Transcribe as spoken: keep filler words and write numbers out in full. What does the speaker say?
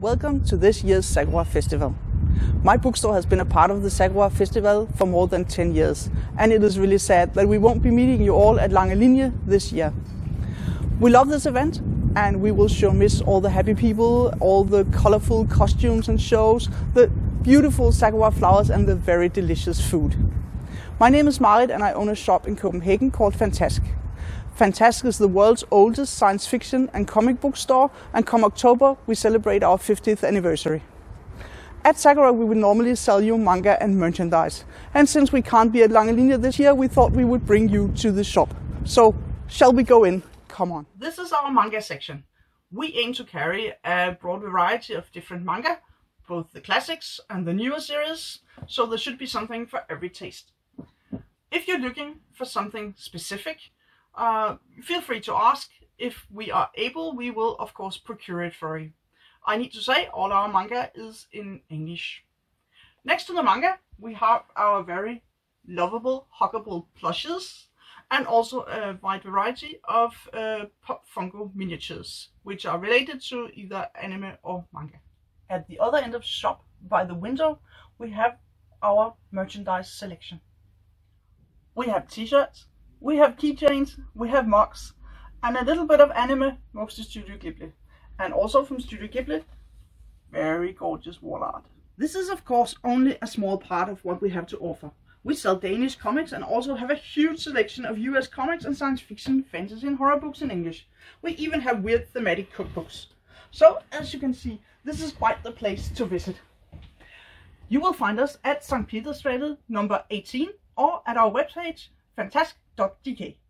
Welcome to this year's Sakura Festival. My bookstore has been a part of the Sakura Festival for more than ten years, and it is really sad that we won't be meeting you all at Langelinie this year. We love this event, and we will sure miss all the happy people, all the colorful costumes and shows, the beautiful Sakura flowers and the very delicious food. My name is Marit and I own a shop in Copenhagen called Fantask. Fantask is the world's oldest science fiction and comic book store, and come October we celebrate our fiftieth anniversary. At Sakura we would normally sell you manga and merchandise, and since we can't be at Langelinie this year, we thought we would bring you to the shop. So shall we go in? Come on. This is our manga section. We aim to carry a broad variety of different manga, both the classics and the newer series, so there should be something for every taste. If you're looking for something specific, Uh, feel free to ask. If we are able, we will of course procure it for you. I need to say all our manga is in English. Next to the manga we have our very lovable huggable plushes, and also a wide variety of uh, Pop Funko miniatures which are related to either anime or manga. At the other end of the shop by the window we have our merchandise selection. We have t-shirts, we have keychains, we have mugs, and a little bit of anime, mostly Studio Ghibli. And also from Studio Ghibli, very gorgeous wall art. This is of course only a small part of what we have to offer. We sell Danish comics and also have a huge selection of U S comics and science fiction, fantasy and horror books in English. We even have weird thematic cookbooks. So as you can see, this is quite the place to visit. You will find us at Saint Peter's Stræde number eighteen or at our webpage fantask dot d k.